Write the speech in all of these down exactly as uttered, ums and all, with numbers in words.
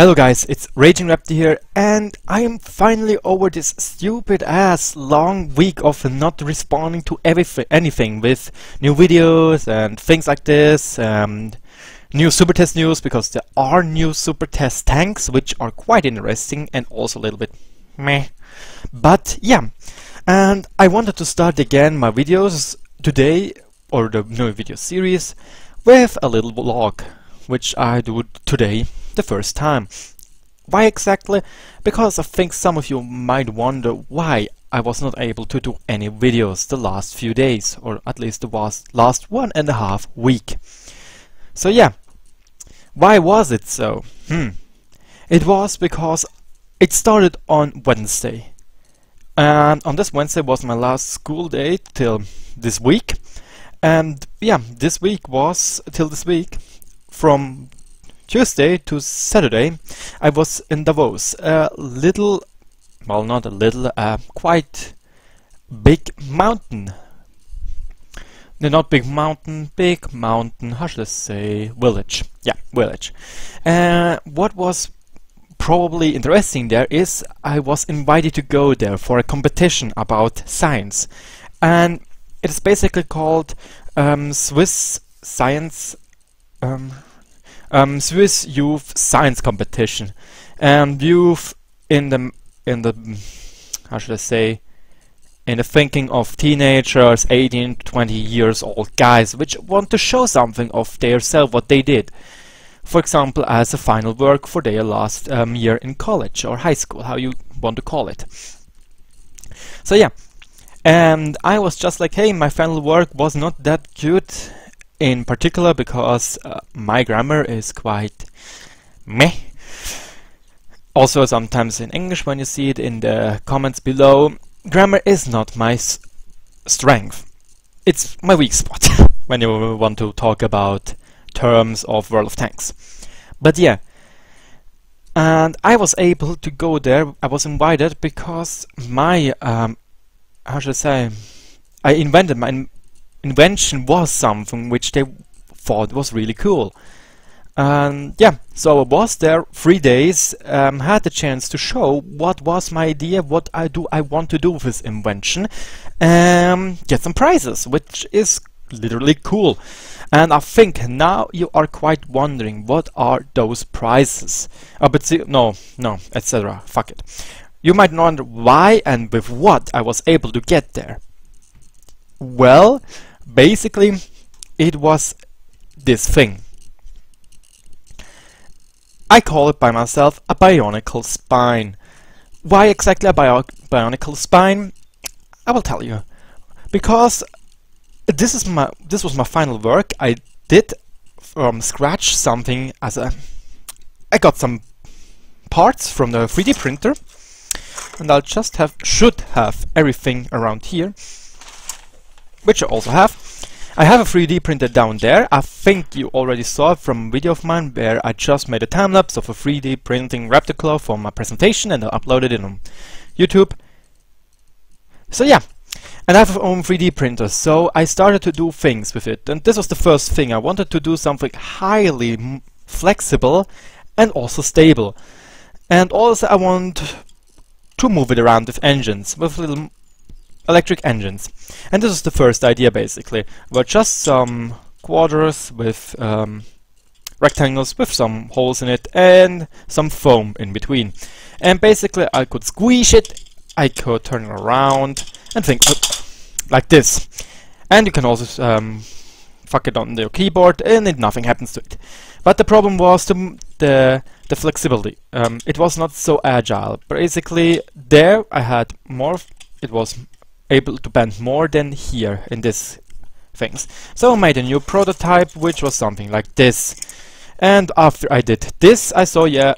Hello guys, it's Raging Raptor here, and I am finally over this stupid ass long week of not responding to everything, anything with new videos and things like this, and new Supertest news, because there are new Supertest tanks which are quite interesting and also a little bit meh. But yeah, and I wanted to start again my videos today, or the new video series, with a little vlog, which I do today. The first time. Why exactly? Because I think some of you might wonder why I was not able to do any videos the last few days, or at least the last, last one and a half week. So yeah, why was it so? Hmm. It was because it started on Wednesday, and on this Wednesday was my last school day till this week, and yeah, this week was till this week from Tuesday to Saturday, I was in Davos, a little, well not a little, uh, quite big mountain. No, not big mountain, big mountain, how should I say, village. Yeah, village. Uh, what was probably interesting there is I was invited to go there for a competition about science. And it's basically called um, Swiss science um, Um, Swiss youth science competition, and youth in the in the how should I say in the thinking of teenagers, eighteen to twenty years old guys, which want to show something of their self, what they did, for example as a final work for their last um, year in college or high school, how you want to call it. So yeah, and I was just like, hey, my final work was not that good. In particular because uh, my grammar is quite meh. Also sometimes in English, when you see it in the comments below, grammar is not my s strength. It's my weak spot when you want to talk about terms of World of Tanks. But yeah, and I was able to go there. I was invited because my, um, how should I say, I invented my invention was something which they thought was really cool. And yeah, so I was there three days, um, had the chance to show what was my idea, what I do I want to do with this invention, um, get some prizes, which is literally cool. And I think now you are quite wondering what are those prizes. Uh, but see, no, no, et cetera. Fuck it. You might wonder why and with what I was able to get there. Well, basically, it was this thing. I call it by myself a Bionicle Spine. Why exactly a bio Bionicle Spine? I will tell you. Because this is my this was my final work. I did from scratch something as a... I got some parts from the three D printer. And I'll just have... should have everything around here. Which I also have. I have a three D printer down there. I think you already saw it from a video of mine where I just made a time lapse of a three D printing raptor claw for my presentation and I uploaded it on YouTube. So yeah, and I have my own three D printer, so I started to do things with it, and this was the first thing. I wanted to do something highly m flexible and also stable, and also I want to move it around with engines, with little electric engines. And this is the first idea basically, were just some quarters with um, rectangles with some holes in it and some foam in between. And basically I could squeeze it, I could turn it around and think like this. And you can also um, fuck it on your keyboard and it, nothing happens to it. But the problem was the, the, the flexibility. Um, it was not so agile. Basically there I had more, it was able to bend more than here in these things. So I made a new prototype which was something like this. And after I did this I saw, yeah,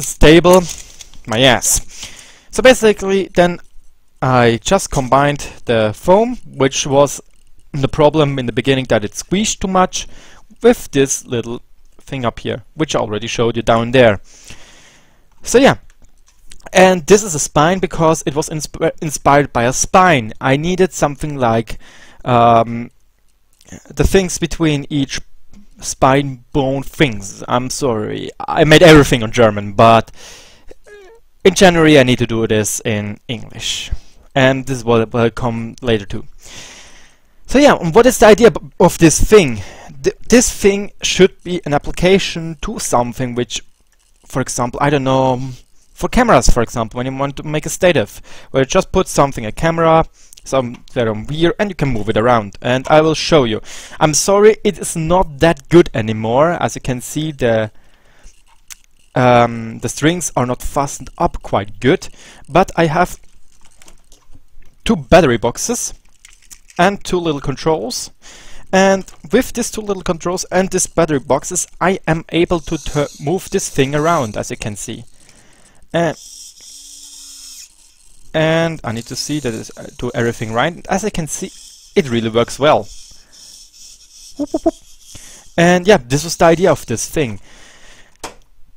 stable my ass. So basically then I just combined the foam, which was the problem in the beginning that it squeezed too much, with this little thing up here, which I already showed you down there. So yeah. And this is a spine because it was insp inspired by a spine. I needed something like um, the things between each spine bone things. I'm sorry, I made everything on German, but in January I need to do this in English, and this will, will come later too. So yeah, what is the idea of this thing? Th this thing should be an application to something which, for example, I don't know, for cameras, for example, when you want to make a stative, where you just put something, a camera, some here, and you can move it around, and I will show you. I'm sorry, it is not that good anymore. As you can see, the um, the strings are not fastened up quite good, but I have two battery boxes and two little controls, and with these two little controls and these battery boxes I am able to move this thing around, as you can see. And, and I need to see that it's uh, do everything right. As I can see, it really works well. Whoop, whoop, whoop. And yeah, this was the idea of this thing.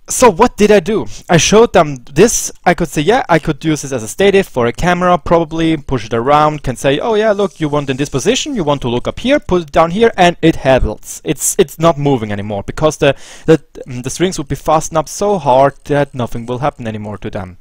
So what did I do? I showed them this. I could say, yeah, I could use this as a stative for a camera, probably push it around, can say, oh yeah, look, you want in this position, you want to look up here, put it down here, and it handles. It's it's not moving anymore, because the, the, mm, the strings would be fastened up so hard that nothing will happen anymore to them.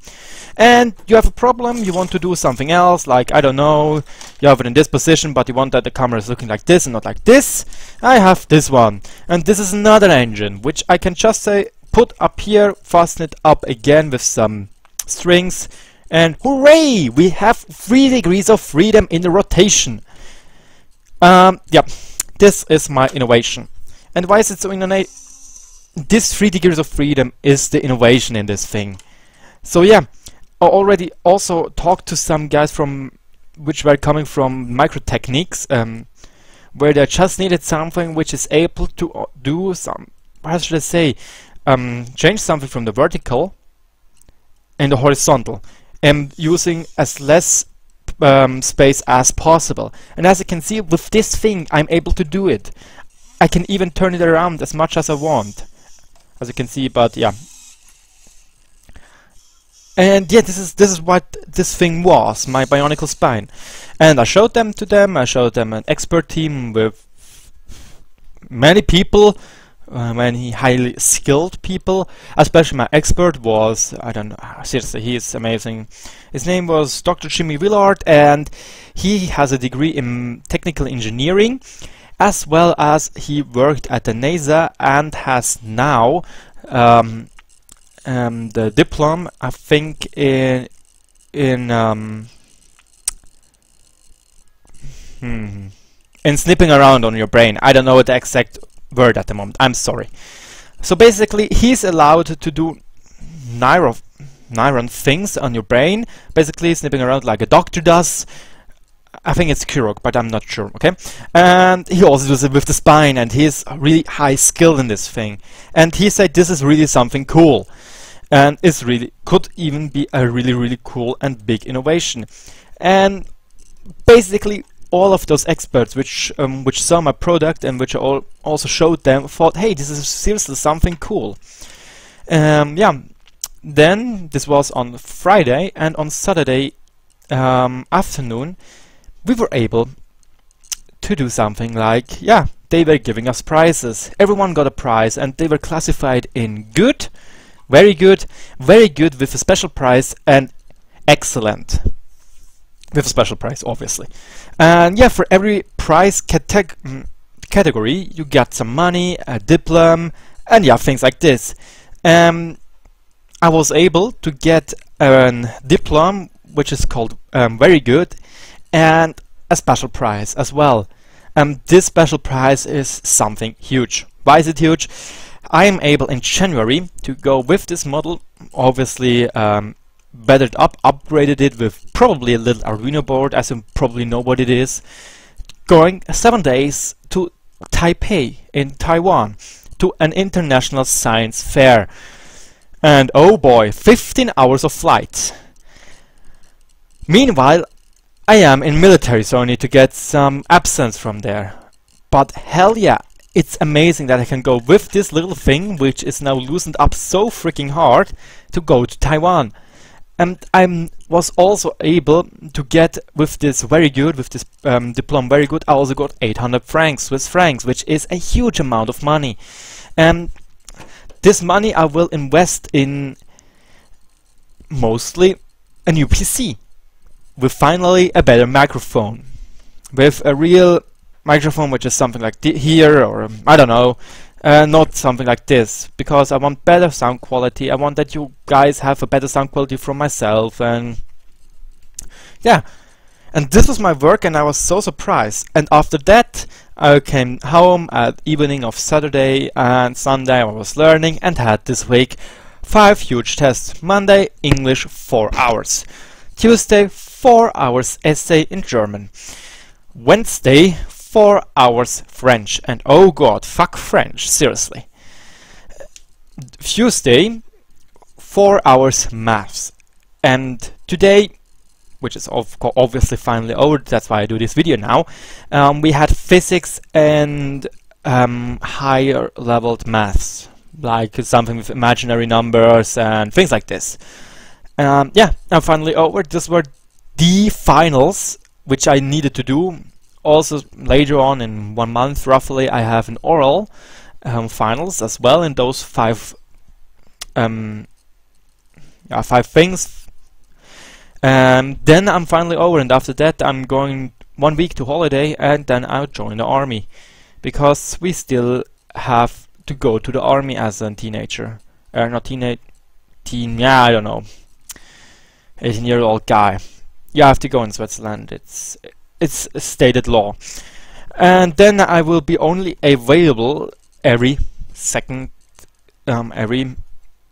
And you have a problem, you want to do something else, like, I don't know, you have it in this position, but you want that the camera is looking like this and not like this. I have this one, and this is another engine, which I can just say, put up here, fasten it up again with some strings, and hooray! We have three degrees of freedom in the rotation. Um, yeah, this is my innovation. And why is it so innovative? This three degrees of freedom is the innovation in this thing. So yeah, I already also talked to some guys from which were coming from Microtechniques, um, where they just needed something which is able to uh, do some, how should I say, Um, change something from the vertical and the horizontal, and using as less um, space as possible. And as you can see, with this thing I'm able to do it. I can even turn it around as much as I want, as you can see, but yeah. And yeah, this is this is what this thing was, my Bionicle Spine. And I showed them to them, I showed them an expert team with many people, Uh, many highly skilled people. Especially my expert was, I don't know, seriously, he is amazing. His name was Doctor Jimmy Willard, and he has a degree in technical engineering, as well as he worked at the NASA and has now um, um, the diploma, I think, in in um, hmm, in snipping around on your brain. I don't know the exact word at the moment, I'm sorry. So basically he's allowed to do neuron neuron things on your brain, basically snipping around like a doctor does. I think it's chirurg, but I'm not sure, okay? And he also does it with the spine, and he's really high skilled in this thing. And he said this is really something cool, and it's really could even be a really really cool and big innovation. And basically all of those experts which um, which saw my product and which I al also showed them thought, hey, this is seriously something cool. Um, yeah, then this was on Friday, and on Saturday um, afternoon we were able to do something like, yeah, they were giving us prizes. Everyone got a prize, and they were classified in good, very good, very good with a special prize, and excellent with a special prize, obviously. And yeah, for every prize categ mm, category you get some money, a diploma, and yeah, things like this. Um, I was able to get a diploma which is called um, very good, and a special prize as well. And um, this special prize is something huge. Why is it huge? I am able in January to go with this model, obviously um, bettered up, upgraded it with probably a little Arduino board, as you probably know what it is, going seven days to Taipei in Taiwan to an international science fair. And oh boy, fifteen hours of flight. Meanwhile, I am in military, so I need to get some absence from there. But hell yeah, it's amazing that I can go with this little thing, which is now loosened up so freaking hard, to go to Taiwan. And I'm was also able to get with this very good, with this um, diploma very good, I also got eight hundred francs, Swiss francs, which is a huge amount of money. And this money I will invest in mostly a new P C, with finally a better microphone, with a real microphone which is something like here, or um, I don't know, uh, not something like this, because I want better sound quality. I want that you guys have a better sound quality from myself, and yeah. And this was my work, and I was so surprised. And after that I came home at evening of Saturday and Sunday. I was learning and had this week five huge tests. Monday, English four hours, Tuesday four hours essay in German, Wednesday four hours French, and oh god, fuck French, seriously. Tuesday four hours maths, and today, which is of course obviously finally over, that's why I do this video now, um, we had physics and um, higher leveled maths, like something with imaginary numbers and things like this. Um, yeah, I'm finally over. These were the finals which I needed to do. Also later on in one month roughly I have an oral um, finals as well, in those five um, uh, five things. And then I'm finally over, and after that I'm going one week to holiday, and then I'll join the army, because we still have to go to the army as a teenager, uh, not teenage, teen, yeah, I don't know, eighteen year old guy. You have to go in Switzerland, it's it's a stated law. And then I will be only available every second, um, every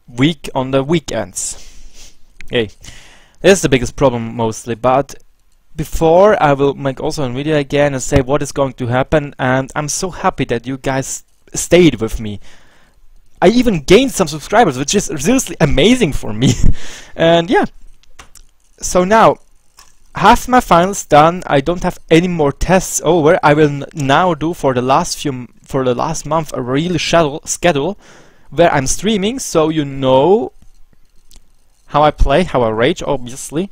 week on the weekends. Yay. This is the biggest problem mostly, but before I will make also a video again and say what is going to happen, and I'm so happy that you guys stayed with me. I even gained some subscribers, which is seriously amazing for me. And yeah, so now half my finals done. I don't have any more tests over. I will now do for the last few for the last month a really schedule schedule where I'm streaming, so you know how I play, how I rage, obviously.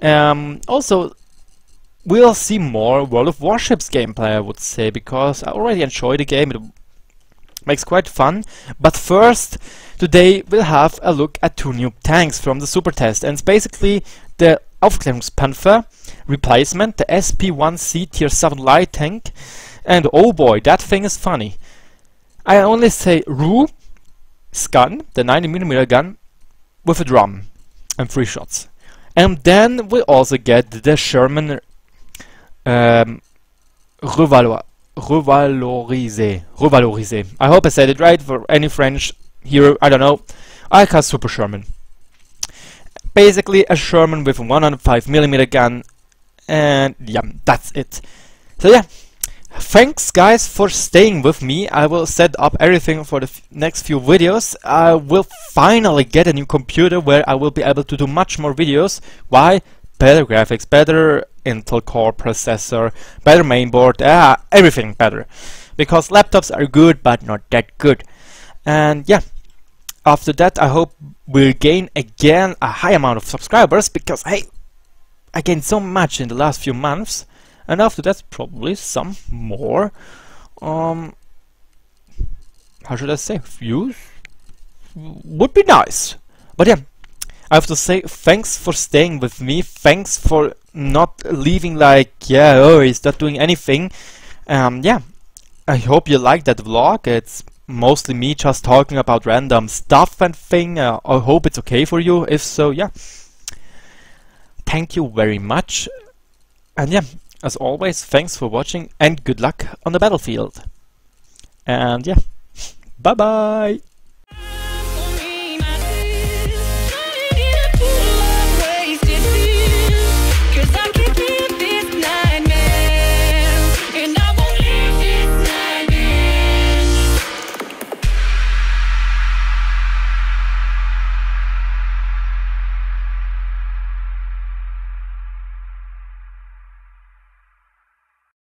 Um, also, we'll see more World of Warships gameplay, I would say, because I already enjoy the game. It makes quite fun. But first, today we'll have a look at two new tanks from the Supertest, and it's basically the Aufklärungspanzer replacement, the S P one C tier seven light tank, and oh boy, that thing is funny. I only say Ru's gun, the ninety millimeter gun, with a drum and three shots. And then we also get the Sherman um, Revalor Revalorisé, Revalorisé. I hope I said it right. For any French hero, I don't know, I cast Super Sherman. Basically a Sherman with a one hundred five millimeter gun, and yeah, that's it. So yeah, thanks guys for staying with me. I will set up everything for the f next few videos. I will finally get a new computer where I will be able to do much more videos. Why? Better graphics, better Intel core processor, better mainboard, ah, everything better, because laptops are good but not that good. And yeah, after that I hope we'll gain again a high amount of subscribers, because hey, I gained so much in the last few months, and after that probably some more um how should I say, views would be nice. But yeah, I have to say thanks for staying with me, thanks for not leaving like, yeah, oh, he's not doing anything. Um, yeah, I hope you liked that vlog. It's mostly me just talking about random stuff and thing. Uh, I hope it's okay for you. If so, yeah, thank you very much. And yeah, as always, thanks for watching and good luck on the battlefield. And yeah, bye bye.